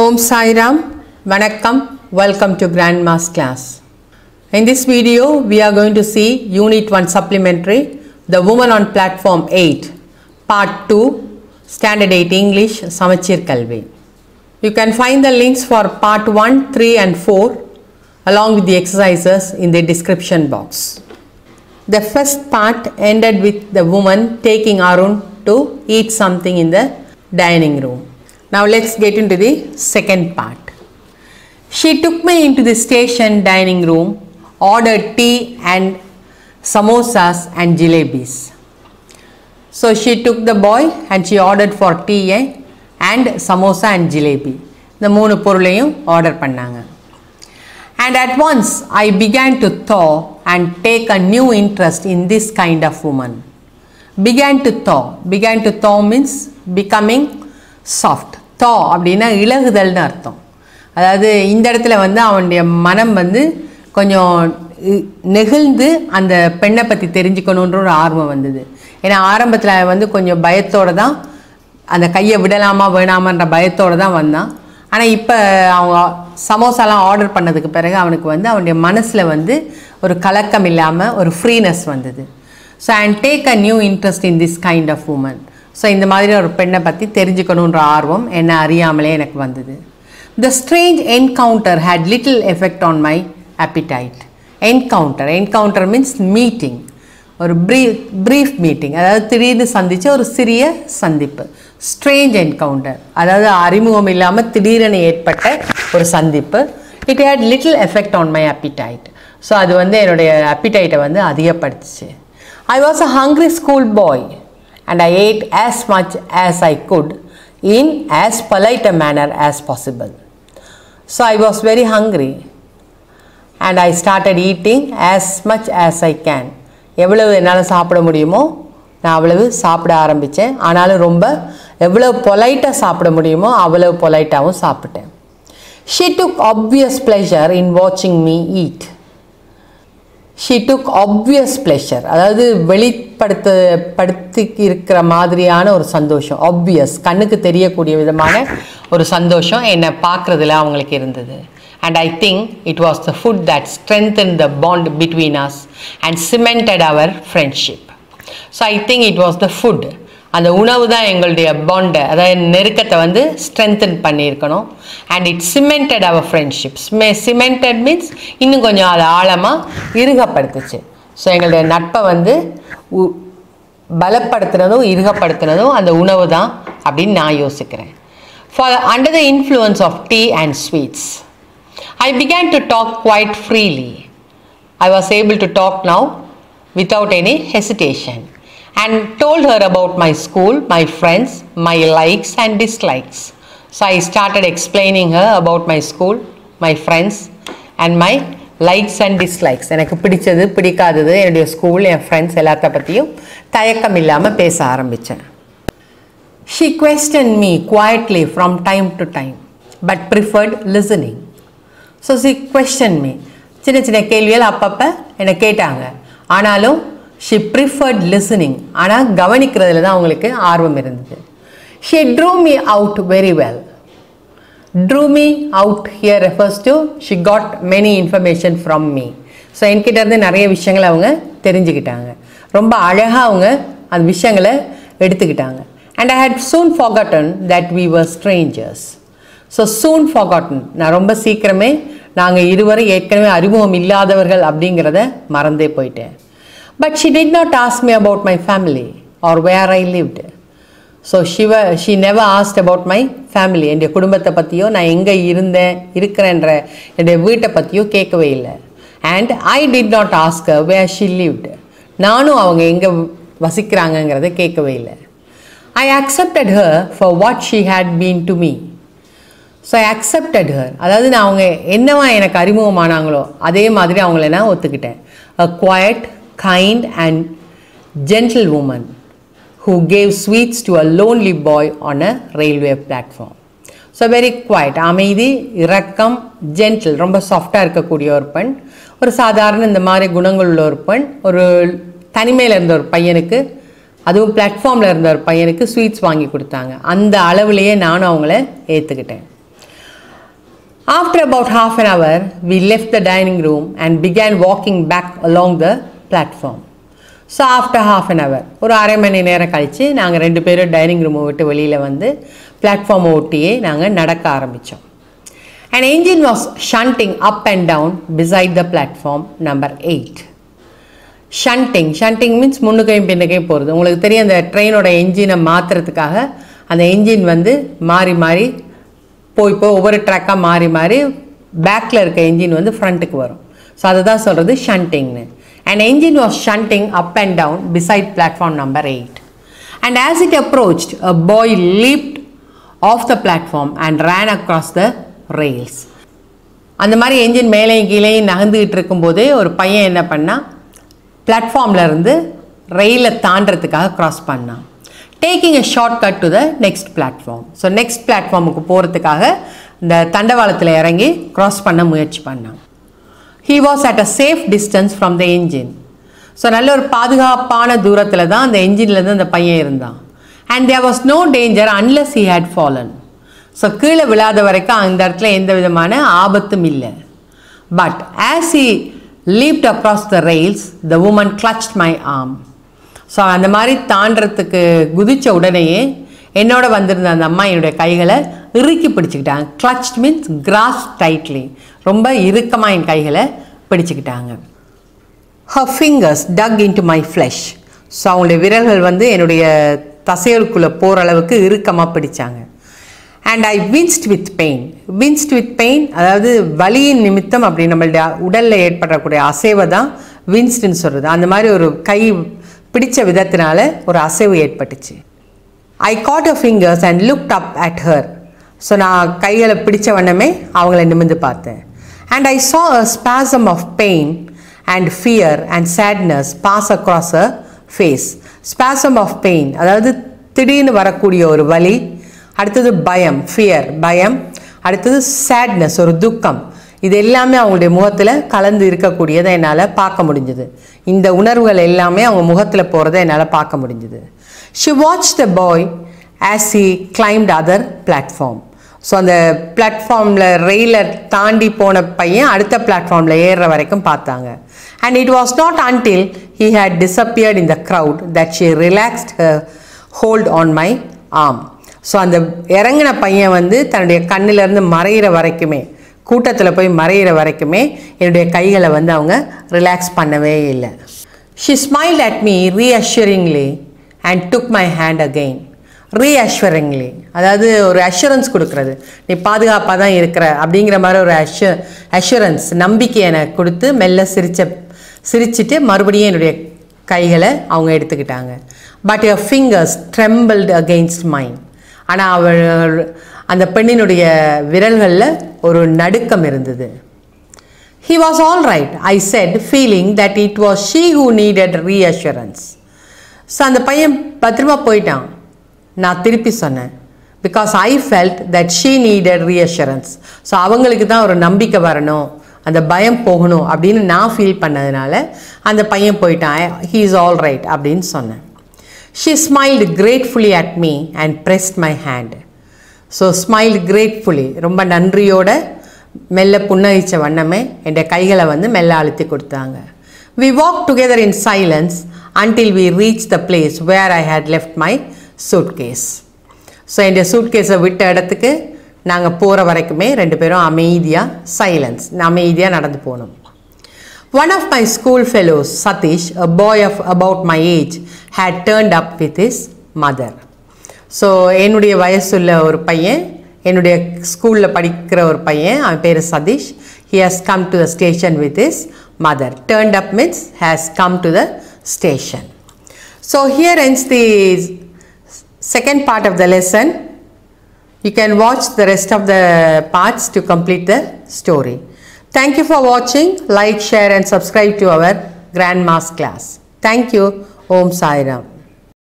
Om Sai Ram, Vanakkam, welcome to Grandma's Class. In this video, we are going to see Unit 1 Supplementary, The Woman on Platform 8, Part 2, Standard 8 English, Samacheer Kalvi. You can find the links for Part 1, 3 and 4 along with the exercises in the description box. The first part ended with the woman taking Arun to eat something in the dining room. Now let's get into the second part. She took me into the station dining room, ordered tea and samosas and jalebis. So she took the boy and she ordered for tea and samosa and jalebi. The moonu porulayum order pannanga. And at once I began to thaw and take a new interest in this kind of woman. Began to thaw means becoming soft. Thaw அப்படினா இலகுதல்னு அர்த்தம். அதாவது இந்த இடத்துல வந்து அவனுடைய மனம் வந்து கொஞ்சம் நெகிழ்ந்து அந்த பெண்ணை பத்தி தெரிஞ்சிக்கணும்ன்ற ஒரு ஆர்வம் வந்தது. ஏனா ஆரம்பத்துல வந்து கொஞ்சம் பயத்தோட தான் அந்த கையை விடலாமா வேணாமான்ற பயத்தோட தான் வந்தான். ஆனா இப்ப அவங்க சமோசாலாம் ஆர்டர் பண்ணதுக்கு பிறகு அவனுக்கு வந்து அவனுடைய மனசுல வந்து ஒரு கலக்கம் இல்லாம ஒரு ஃப்ரீனஸ் வந்தது. So and take a new interest in this kind of woman. So இந்த மாதிரி ஒரு பெண்ணை பத்தி தெரிஞ்சிக்கணும்ன்ற ஆர்வம் என்ன அறியாமலே எனக்கு வந்தது. The strange encounter had little effect on my appetite. Encounter means meeting. ஒரு brief meeting. அதாவது திடீர்னு சந்திச்ச ஒரு சிறிய சந்திப்பு. Strange encounter. அதாவது அறிமுகம் இல்லாம திடீரென ஏற்பட்ட ஒரு சந்திப்பு. It had little effect on my appetite. So அது வந்து என்னோட appetite வந்து அதிகப்படுத்துச்சு. I was a hungry school boy and I ate as much as I could in as polite a manner as possible. So I was very hungry and I started eating as much as I can. எவ்வளவு என்னால சாப்பிட முடியுமோ நான் அவ்வளவு சாப்பிட ஆரம்பிச்சேன். ஆனாலும் ரொம்ப எவ்வளவு பொலைட்டா சாப்பிட முடியுமோ அவ்வளவு பொலைட்டாவும் சாப்பிட்டேன். She took obvious pleasure. அதாவது வெளிப்படுத்தி இருக்கிற மாதிரியான ஒரு சந்தோஷம். Obvious கண்ணுக்கு தெரியக்கூடிய விதமான ஒரு சந்தோஷம் என்ன பார்க்கிறதுல அவங்களுக்கு இருந்தது. And I think it was the food that strengthened the bond between us and cemented our friendship. So I think it was the food. And the உணவு தான் எங்களுடைய bond, அதாவது நெருக்கத்தை வந்து strengthen பண்ணியிருக்கணும். And it cemented our friendships. Cemented means இன்னும் கொஞ்சம் அது ஆழமா இறுகப்படுத்துச்சு. ஸோ எங்களுடைய நட்பை வந்து பலப்படுத்தினதும் இறுகப்படுத்தினதும் அந்த உணவு தான் அப்படின்னு நான் யோசிக்கிறேன். For under the influence of tea and sweets, I began to talk quite freely. I was able to talk now without any hesitation and told her about my school, my friends, my likes and dislikes. So I started explaining her about my school, my friends and my likes and dislikes. எனக்கு பிடிச்சது பிடிக்காதது என்னுடைய school என் friends எல்லாத்த பத்தியும் தயக்கம் இல்லாம பேச ஆரம்பிச்சேன். She questioned me quietly from time to time but preferred listening. So she questioned me. சின்ன சின்ன கேள்விகள் அப்பப்ப என்னை கேட்டாங்க. ஆனாலும் she preferred listening. ஆனால் கவனிக்கிறதுல தான் அவங்களுக்கு ஆர்வம் இருந்தது. She drew me out very well. Drew me out here refers to she got many information from me. So என்கிட்ட இருந்து நிறைய விஷயங்களை அவங்க தெரிஞ்சுக்கிட்டாங்க. ரொம்ப அழகா அவங்க அந்த விஷயங்களை எடுத்துக்கிட்டாங்க. And I had soon forgotten that we were strangers. So soon forgotten. நான் ரொம்ப சீக்கிரமே நாங்க இருவரும் ஏற்கனவே அறிமுகம் இல்லாதவர்கள் அப்படிங்கறத மறந்தே போயிட்டேன். But she did not ask me about my family or where I lived. So she never asked about my family. என் குடும்பத்தை பத்தியோ நான் எங்க இருந்தேன் இருக்கிறேன்ற என்னுடைய வீட்டை பத்தியோ கேட்கவே இல்லை. And I did not ask her where she lived. நானும் அவங்க எங்க வசிக்கறாங்கங்கறத கேட்கவே இல்லை. I accepted her for what she had been to me. So I accepted her. அதாவது நான் அவங்க என்னவா எனக்கு அறிமுகமானாங்களோ அதே மாதிரி அவங்கள நான் ஒத்துக்கிட்டேன். A quiet, kind and gentle woman who gave sweets to a lonely boy on a railway platform. So very quiet, அமைதி, இரக்கம், gentle, ரொம்ப சாஃப்டா இருக்கக்கூடிய ஒரு பெண், ஒரு சாதாரண இந்த மாதிரி குணங்கள் உள்ள ஒரு பெண், ஒரு தனிமையில இருந்த ஒரு பையனுக்கு அதுவும் பிளாட்ஃபார்ம்ல இருந்த ஒரு பையனுக்கு ஸ்வீட்ஸ் வாங்கி கொடுத்தாங்க. அந்த அளவுலயே நானும் அவங்கள ஏத்துக்கிட்டேன். After about half an hour, we left the dining room and began walking back along the platform. So after half an hour, ஒரு அரை மணி நேரம் கழிச்சு நாங்க ரெண்டு பேரும் டைனிங் ரூம் விட்டு வெளியில வந்து பிளாட்ஃபார்ம் ஓட்டியே நாங்க நடக்க ஆரம்பிச்சோம். An engine was shunting up and down beside the platform number 8. Shunting means முன்னுகையும் பின்னுகையும் போறது. உங்களுக்கு தெரியும் அந்த ட்ரெயினோட என்ஜினை மாத்துறதுக்காக அந்த என்ஜின் வந்து மாறி மாறி போய் போய் ஒவ்வொரு ட்ராக்கா மாறி மாறி பேக்ல இருக்க என்ஜின் வந்து ஃப்ரண்ட்க்கு வரும். சோ அதுதான் சொல்றது ஷண்டிங்னு. An engine was shunting up and down beside platform number 8. And as it approached, a boy leaped off the platform and ran across the rails. அந்த மாதிரி என்ஜின் மேலேயும் கீழேயும் நகந்துட்டு இருக்கும்போதே ஒரு பையன் என்ன பண்ணா பிளாட்ஃபார்ம்ல இருந்து ரயிலை தாண்டறதுக்காக கிராஸ் பண்ணான். Taking a shortcut to the next platform. So next platform க்கு போறதுக்காக இந்த தண்டவாளத்துல இறங்கி cross பண்ண முயற்சி பண்ணான். He was at a safe distance from the engine. So நல்ல ஒரு பாதுகாப்பான தூரத்துல தான் அந்த என்ஜின்ல இருந்து அந்த பையன் இருந்தான். And there was no danger unless he had fallen. So கீழே விழாத வரைக்கும் அந்த இடத்துல எந்த விதமான ஆபத்தும் இல்ல. But as he leaped across the rails, the woman clutched my arm. So அந்த மாதிரி தாண்டறதுக்கு குதிச்ச உடனேயே என்னோட வந்திருந்த அந்த அம்மா என்னோட கைகளை இறுக்கி பிடிச்சிட்டாங்க. Clutched means grasp tightly. ரொம்ப இறுக்கமா என் கைகளை பிடிச்சிட்டாங்க. Her fingers dug into my flesh. So அவங்களுடைய விரல்கள் வந்து என்னோட தசைகளுக்குள்ள போற அளவுக்கு இறுக்கமா பிடிச்சாங்க. And I winced with pain. Winced with pain அதாவது வலியின் நிமித்தம் அப்படி நம்மளுடைய உடல்ல ஏற்படக்கூடிய அசைவை தான் வின்ஸ்ட்னு சொல்றது. அந்த மாதிரி ஒரு கை பிடிச்ச விதத்தினால ஒரு அசைவு ஏற்பட்டுச்சு. I caught her fingers and looked up at her. So நான் கைகளை பிடிச்ச வண்ணமே அவங்களை நிமிந்து பார்த்தேன். And I saw a spasm of pain and fear and sadness pass across her face. Spasm of pain அதாவது திடீர்னு வரக்கூடிய ஒரு வலி, அடுத்தது பயம், fear பயம், அடுத்தது sadness ஒரு துக்கம். இது எல்லாமே அவங்களுடைய முகத்துல கலந்து இருக்கக்கூடியதை என்னால பார்க்க முடிஞ்சது. இந்த உணர்வுகள் எல்லாமே அவங்க முகத்துல போறதை என்னால பார்க்க முடிஞ்சது. She watched the boy as he climbed other platform. So அந்த பிளாட்ஃபார்ம்ல ரயில தாண்டி போன பையன் அடுத்த பிளாட்ஃபார்ம்ல ஏறுற வரைக்கும் பார்த்தாங்க. And it was not until he had disappeared in the crowd that she relaxed her hold on my arm. So அந்த இறங்கின பையன் வந்து தன்னுடைய கண்ணில இருந்து மறையிற வரைக்குமே கூட்டத்தில் போய் மறையிற வரைக்குமே என்னுடைய கைகளை வந்து அவங்க ரிலாக்ஸ் பண்ணவே இல்லை. She smiled at me reassuringly and took my hand again. Reassuringly அதாவது ஒரு அஷூரன்ஸ் கொடுக்கிறது, நீ பாதுகாப்பாக தான் இருக்கிற அப்படிங்கிற மாதிரி ஒரு அஷூரன்ஸ் நம்பிக்கை எனக்கு கொடுத்து மெல்ல சிரிச்சுட்டு மறுபடியும் என்னுடைய கைகளை அவங்க எடுத்துக்கிட்டாங்க. But her fingers trembled against mine. ஆனால் அவள் அந்த பெண்ணினுடைய விரல்களில் ஒரு நடுக்கம் இருந்தது. He was all right, I said, feeling that it was she who needed reassurance. So அந்த பையன் பத்திரமா போயிட்டான் நான் திருப்பி சொன்னேன். Because I felt that she needed reassurance. So அவங்களுக்கு தான் ஒரு நம்பிக்கை வரணும், அந்த பயம் போகணும் அப்படின்னு நான் ஃபீல் பண்ணதுனால அந்த பையன் போயிட்டான். He is all right அப்படின்னு சொன்னேன். She smiled gratefully at me and pressed my hand. So smiled gratefully ரொம்ப நன்றியோட மெல்ல புன்னகைச்ச வண்ணமே என்ற கைகளை வந்து மெல்ல அழுத்தி கொடுத்தாங்க. We walked together in silence until we reached the place where I had left my suitcase. So என்ற சூட்கேஸை விட்ட இடத்துக்கு நாங்கள் போகிற வரைக்குமே ரெண்டு பேரும் அமைதியாக சைலன்ஸ் அமைதியாக நடந்து போனோம். One of my school fellows, Satish, a boy of about my age, had turned up with his mother. So என்னுடைய வயசுள்ள ஒரு பையன் என்னுடைய ஸ்கூலில் படிக்கிற ஒரு பையன் அவன் பேர் Satish. He has come to the station with his mother. Turned up means has come to the station. So here ends the second part of the lesson. You can watch the rest of the parts to complete the story. Thank you for watching. Like, share and subscribe to our Grandma's Class. Thank you. Om Sai Ram.